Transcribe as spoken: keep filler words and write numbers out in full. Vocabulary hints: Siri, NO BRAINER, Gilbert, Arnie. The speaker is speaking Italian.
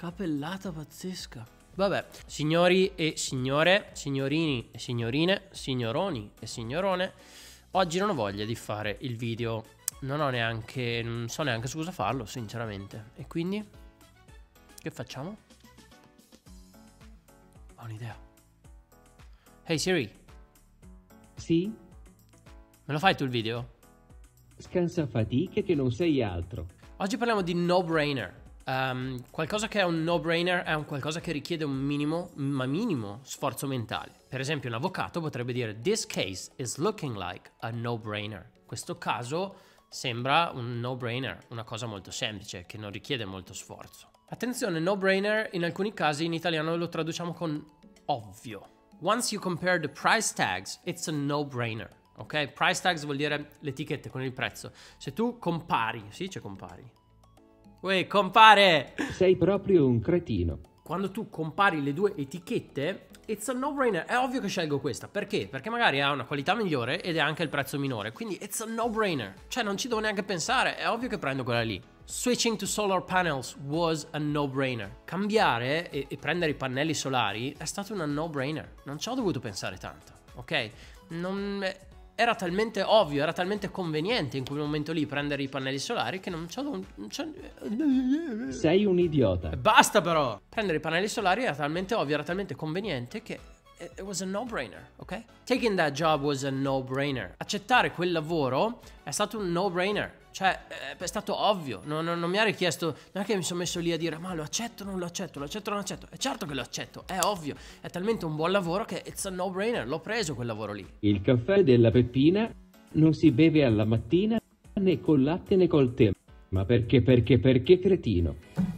Capellata pazzesca. Vabbè, signori e signore, signorini e signorine, signoroni e signorone, oggi non ho voglia di fare il video. Non ho neanche, non so neanche su cosa farlo, sinceramente. E quindi, che facciamo? Ho un'idea. Hey Siri. Sì? Me lo fai tu il video? Scansa fatiche che non sei altro. Oggi parliamo di no brainer. Um, qualcosa che è un no brainer è un qualcosa che richiede un minimo, ma minimo, sforzo mentale. Per esempio un avvocato potrebbe dire "This case is looking like a no brainer". Questo caso sembra un no brainer, una cosa molto semplice che non richiede molto sforzo. Attenzione, no brainer in alcuni casi in italiano lo traduciamo con ovvio. Once you compare the price tags, it's a no brainer. Ok? Price tags vuol dire le etichette con il prezzo. Se tu compari, sì, c'è compari. Uè, compare! Sei proprio un cretino. Quando tu compari le due etichette, it's a no-brainer. È ovvio che scelgo questa. Perché? Perché magari ha una qualità migliore ed è anche il prezzo minore. Quindi it's a no-brainer. Cioè, non ci devo neanche pensare. È ovvio che prendo quella lì. Switching to solar panels was a no-brainer. Cambiare e, e prendere i pannelli solari è stato una no-brainer. Non ci ho dovuto pensare tanto, ok? Non... Era talmente ovvio, era talmente conveniente in quel momento lì prendere i pannelli solari che non c'è... Sei un idiota. Basta però! Prendere i pannelli solari era talmente ovvio, era talmente conveniente che... It was a no-brainer, ok? Taking that job was a no-brainer. Accettare quel lavoro è stato un no-brainer. Cioè, è stato ovvio. Non, non, non mi ha richiesto... Non è che mi sono messo lì a dire ma lo accetto o non lo accetto, lo accetto o non lo accetto. È certo che lo accetto, è ovvio. È talmente un buon lavoro che it's a no-brainer. L'ho preso quel lavoro lì. Il caffè della Peppina non si beve alla mattina né col latte né col tè. Ma perché, perché, perché cretino?